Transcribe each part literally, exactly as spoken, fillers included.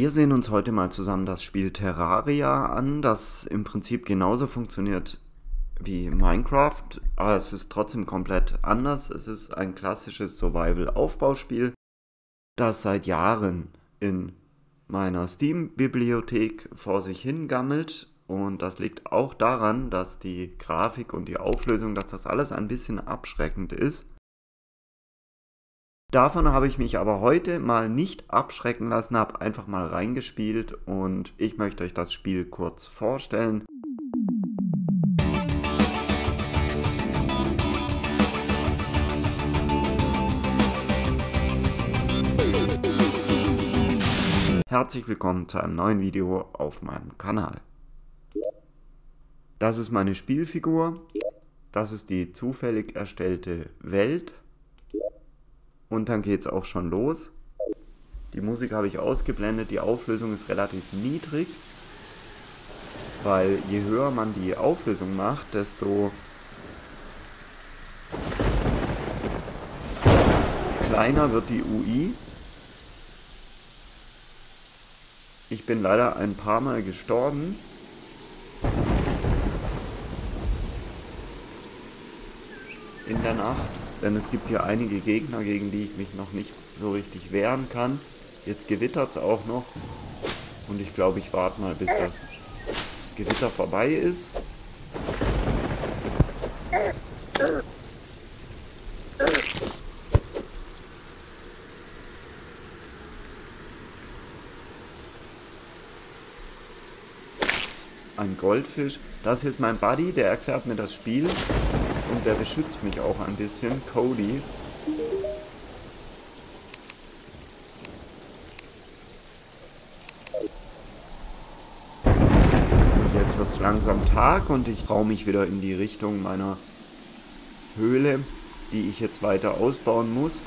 Wir sehen uns heute mal zusammen das Spiel Terraria an, das im Prinzip genauso funktioniert wie Minecraft, aber es ist trotzdem komplett anders. Es ist ein klassisches Survival-Aufbauspiel, das seit Jahren in meiner Steam-Bibliothek vor sich hingammelt. Und das liegt auch daran, dass die Grafik und die Auflösung, dass das alles ein bisschen abschreckend ist. Davon habe ich mich aber heute mal nicht abschrecken lassen, habe einfach mal reingespielt und ich möchte euch das Spiel kurz vorstellen. Herzlich willkommen zu einem neuen Video auf meinem Kanal. Das ist meine Spielfigur, das ist die zufällig erstellte Welt. Und dann geht es auch schon los. Die Musik habe ich ausgeblendet, die Auflösung ist relativ niedrig, weil je höher man die Auflösung macht, desto kleiner wird die U I. Ich bin leider ein paar Mal gestorben. In der Nacht. Denn es gibt hier einige Gegner, gegen die ich mich noch nicht so richtig wehren kann. Jetzt gewittert es auch noch. Und ich glaube, ich warte mal, bis das Gewitter vorbei ist. Ein Goldfisch. Das hier ist mein Buddy, der erklärt mir das Spiel. Und der beschützt mich auch ein bisschen, Cody. Und jetzt wird es langsam Tag und ich traue mich wieder in die Richtung meiner Höhle, die ich jetzt weiter ausbauen muss,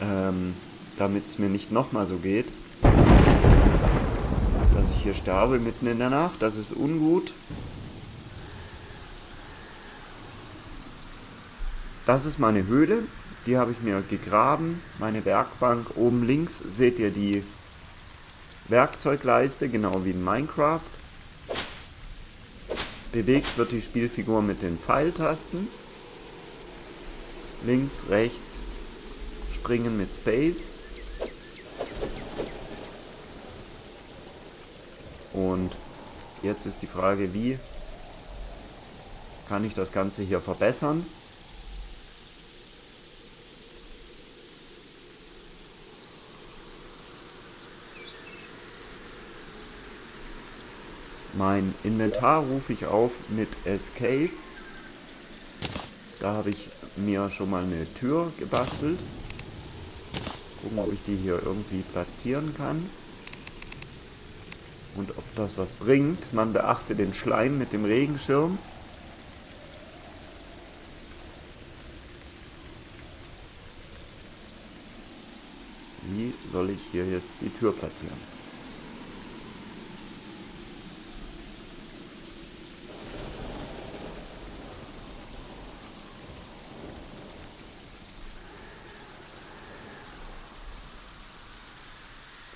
ähm, damit es mir nicht nochmal so geht. Dass ich hier sterbe mitten in der Nacht, das ist ungut. Das ist meine Höhle, die habe ich mir gegraben, meine Werkbank. Oben links seht ihr die Werkzeugleiste, genau wie in Minecraft. Bewegt wird die Spielfigur mit den Pfeiltasten. Links, rechts, springen mit Space. Und jetzt ist die Frage, wie kann ich das Ganze hier verbessern? Mein Inventar rufe ich auf mit Escape. Da habe ich mir schon mal eine Tür gebastelt. Gucken, ob ich die hier irgendwie platzieren kann. Und ob das was bringt. Man beachte den Schleim mit dem Regenschirm. Wie soll ich hier jetzt die Tür platzieren?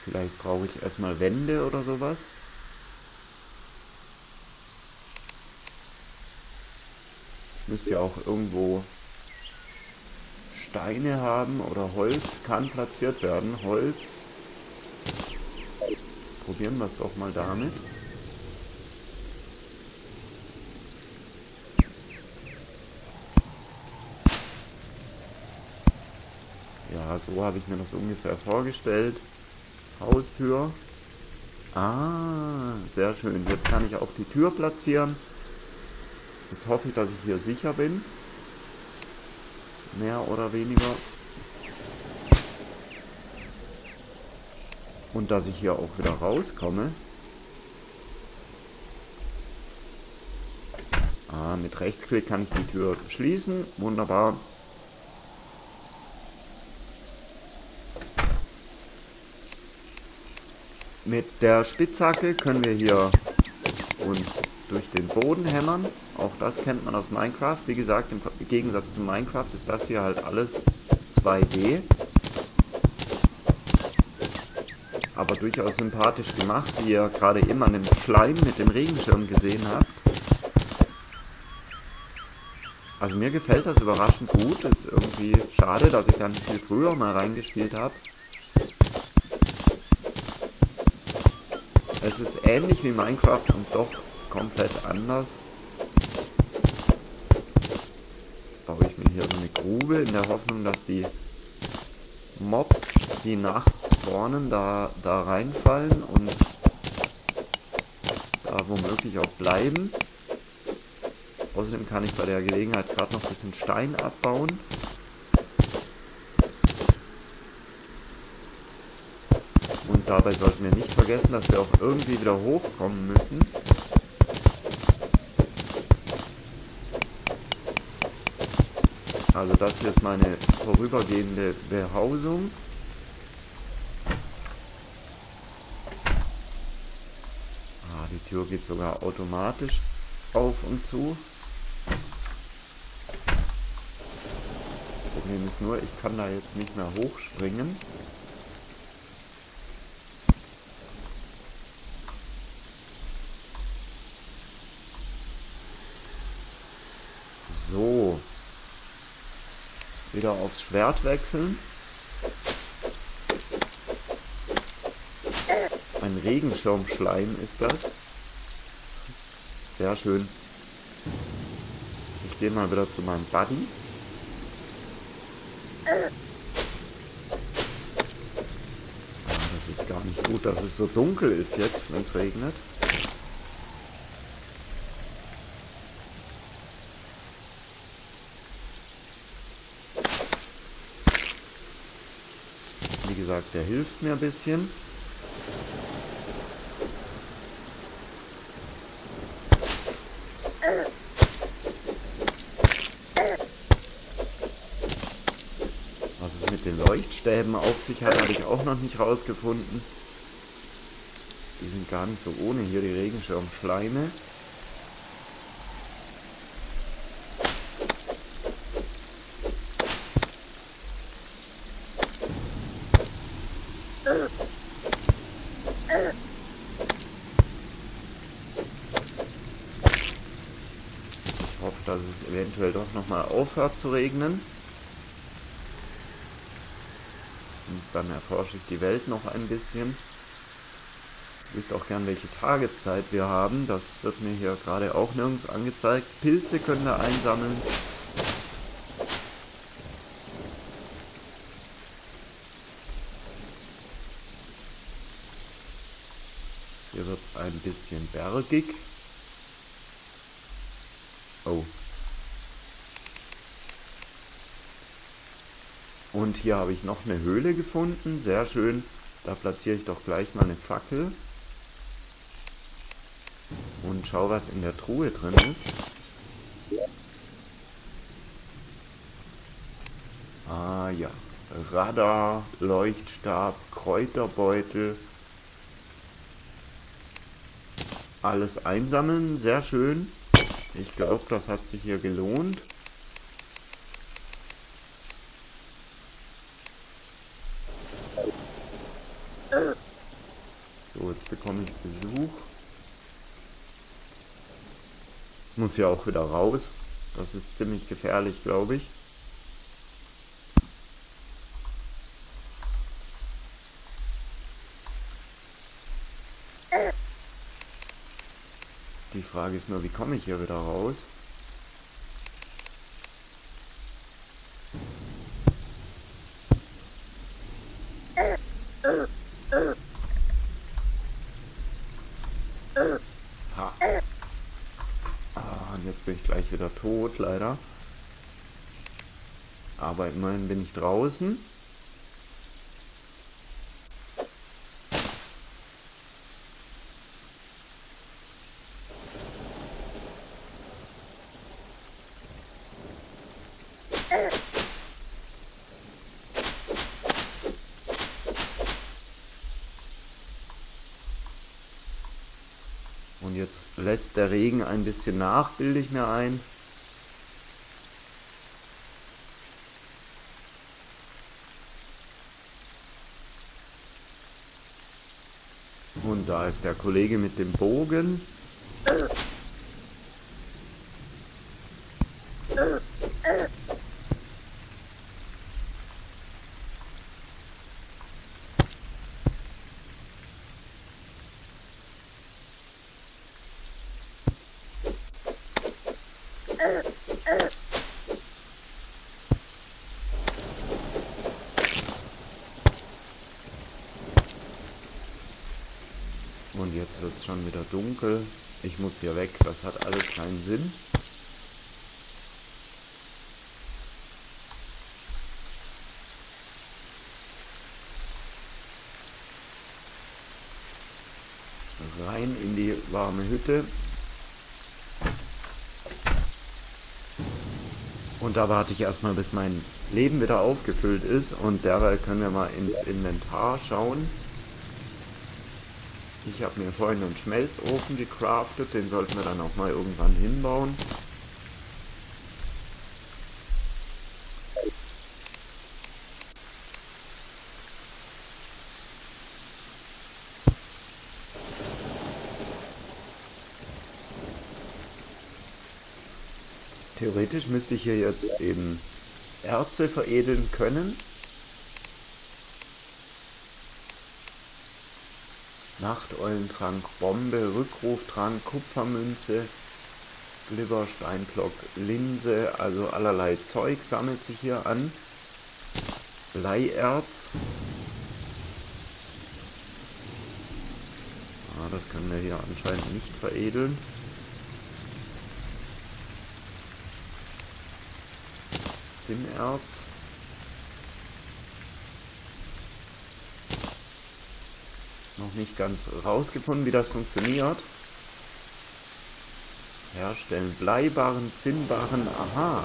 Vielleicht brauche ich erstmal Wände oder sowas. Ich müsste ja auch irgendwo Steine haben oder Holz kann platziert werden. Holz. Probieren wir es doch mal damit. Ja, so habe ich mir das ungefähr vorgestellt. Haustür. Ah, sehr schön. Jetzt kann ich auch die Tür platzieren. Jetzt hoffe ich, dass ich hier sicher bin. Mehr oder weniger. Und dass ich hier auch wieder rauskomme. Ah, mit Rechtsklick kann ich die Tür schließen. Wunderbar. Mit der Spitzhacke können wir hier uns durch den Boden hämmern. Auch das kennt man aus Minecraft. Wie gesagt, im Gegensatz zu Minecraft ist das hier halt alles zwei D. aber durchaus sympathisch gemacht, wie ihr gerade eben an dem Schleim mit dem Regenschirm gesehen habt. Also mir gefällt das überraschend gut. Ist irgendwie schade, dass ich dann viel früher mal reingespielt habe. Es ist ähnlich wie Minecraft und doch komplett anders. Jetzt baue ich mir hier so eine Grube in der Hoffnung, dass die Mobs, die nachts spawnen, da, da reinfallen und da womöglich auch bleiben. Außerdem kann ich bei der Gelegenheit gerade noch ein bisschen Stein abbauen. Und dabei sollten wir nicht vergessen, dass wir auch irgendwie wieder hochkommen müssen. Also das hier ist meine vorübergehende Behausung. Ah, die Tür geht sogar automatisch auf und zu. Das Problem ist nur, ich kann da jetzt nicht mehr hochspringen. So. Wieder aufs Schwert wechseln. Ein Regenschirmschleim ist das. Sehr schön. Ich gehe mal wieder zu meinem Buddy. Ah, das ist gar nicht gut, dass es so dunkel ist jetzt, wenn es regnet. Wie gesagt, der hilft mir ein bisschen. Leuchtstäben auf sich hat, habe ich auch noch nicht rausgefunden. Die sind gar nicht so ohne hier, die Regenschirmschleime. Ich hoffe, dass es eventuell doch nochmal aufhört zu regnen. Dann erforsche ich die Welt noch ein bisschen. Ich wüsste auch gern, welche Tageszeit wir haben. Das wird mir hier gerade auch nirgends angezeigt. Pilze können wir einsammeln. Hier wird es ein bisschen bergig. Oh. Und hier habe ich noch eine Höhle gefunden, sehr schön. Da platziere ich doch gleich mal eine Fackel. Und schau, was in der Truhe drin ist. Ah ja, Radar, Leuchtstab, Kräuterbeutel. Alles einsammeln, sehr schön. Ich glaube, das hat sich hier gelohnt. So, jetzt bekomme ich Besuch. Ich muss hier auch wieder raus. Das ist ziemlich gefährlich, glaube ich. Die Frage ist nur, wie komme ich hier wieder raus? Wieder tot, leider. Aber immerhin bin ich draußen. Und jetzt lässt der Regen ein bisschen nach, bilde ich mir ein. Und da ist der Kollege mit dem Bogen. Und jetzt wird es schon wieder dunkel. Ich muss hier weg, das hat alles keinen Sinn. Rein in die warme Hütte. Und da warte ich erstmal, bis mein Leben wieder aufgefüllt ist. Und derweil können wir mal ins Inventar schauen. Ich habe mir vorhin einen Schmelzofen gecraftet, den sollten wir dann auch mal irgendwann hinbauen. Theoretisch müsste ich hier jetzt eben Erze veredeln können. Nachteulentrank, Bombe, Rückruftrank, Kupfermünze, Glibber, Steinblock, Linse, also allerlei Zeug sammelt sich hier an. Bleierz. Ah, das können wir hier anscheinend nicht veredeln. Zinnerz. Noch nicht ganz rausgefunden, wie das funktioniert. Herstellen Bleibarren, Zinnbarren, aha.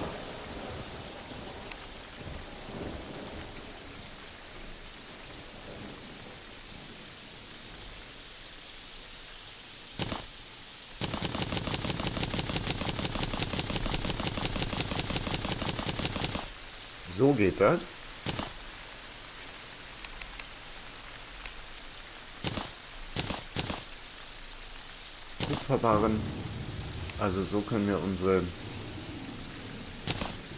So geht das. Also so können wir unsere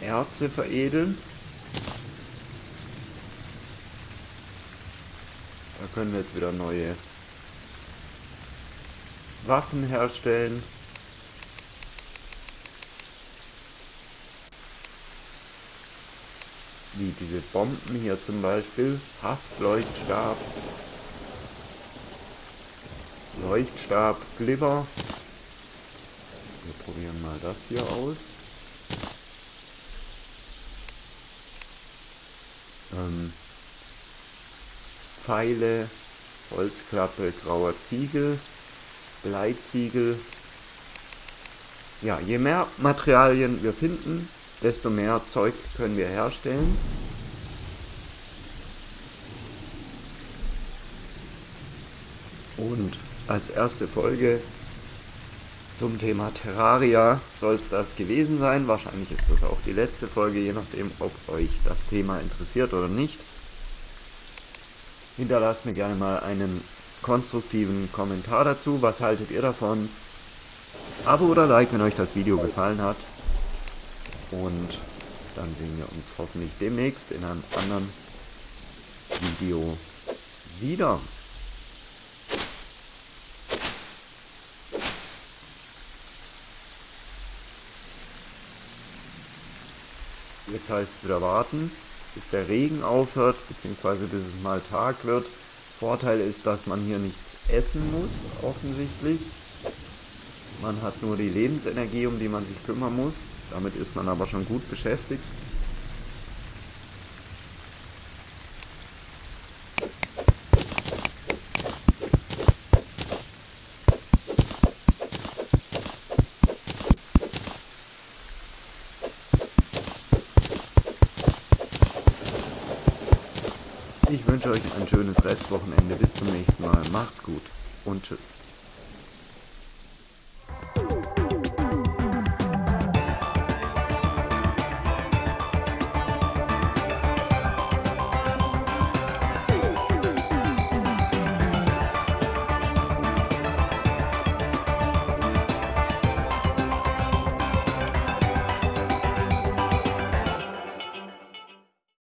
Erze veredeln. Da können wir jetzt wieder neue Waffen herstellen. Wie diese Bomben hier zum Beispiel. Haftleuchtstab. Leuchtstab, Glibber. Wir probieren mal das hier aus. Ähm, Pfeile, Holzklappe, grauer Ziegel, Bleiziegel. Ja, je mehr Materialien wir finden, desto mehr Zeug können wir herstellen. Und als erste Folge zum Thema Terraria soll es das gewesen sein. Wahrscheinlich ist das auch die letzte Folge, je nachdem, ob euch das Thema interessiert oder nicht. Hinterlasst mir gerne mal einen konstruktiven Kommentar dazu. Was haltet ihr davon? Abo oder Like, wenn euch das Video gefallen hat. Und dann sehen wir uns hoffentlich demnächst in einem anderen Video wieder. Jetzt heißt es wieder warten, bis der Regen aufhört, beziehungsweise bis es mal Tag wird. Vorteil ist, dass man hier nichts essen muss, offensichtlich. Man hat nur die Lebensenergie, um die man sich kümmern muss. Damit ist man aber schon gut beschäftigt. Ich wünsche euch ein schönes Restwochenende. Bis zum nächsten Mal. Macht's gut und tschüss.